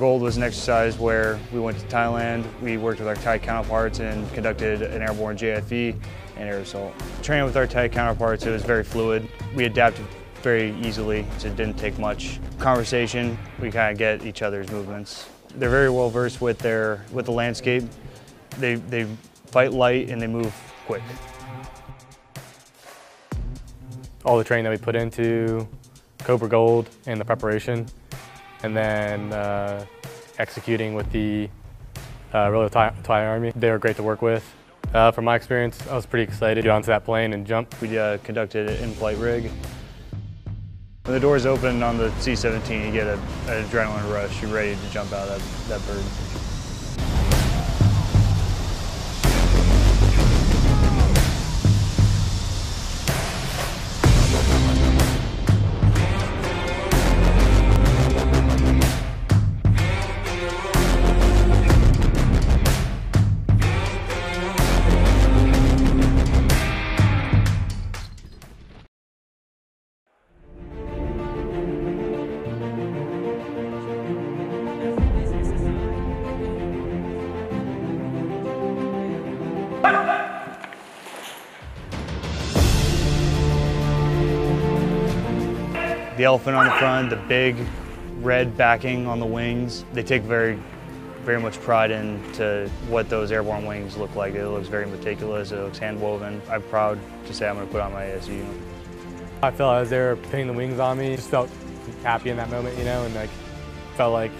Gold was an exercise where we went to Thailand. We worked with our Thai counterparts and conducted an airborne JFE and air assault. Training with our Thai counterparts, it was very fluid. We adapted very easily, so it didn't take much conversation. We kind of get each other's movements. They're very well versed with the landscape. They fight light and they move quick. All the training that we put into Cobra Gold and the preparation, and then executing with the Royal Thai Army. They were great to work with. From my experience, I was pretty excited to get onto that plane and jump. We conducted an in-flight rig. When the doors open on the C-17, you get an adrenaline rush. You're ready to jump out of that bird. The elephant on the front, the big red backing on the wings. They take very much pride into what those airborne wings look like. It looks very meticulous, it looks hand-woven. I'm proud to say I'm gonna put on my ASU uniform. I felt as they were pinning the wings on me. Just felt happy in that moment, you know, and like felt like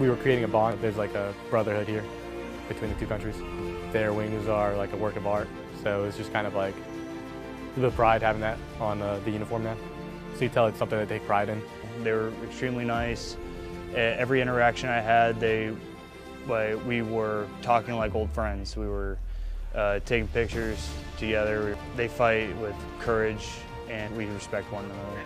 we were creating a bond. There's like a brotherhood here between the two countries. Their wings are like a work of art, so it's just kind of like a little pride having that on the uniform now. So you tell it's something that they take pride in. They were extremely nice. Every interaction I had, we were talking like old friends. We were taking pictures together. They fight with courage, and we respect one another.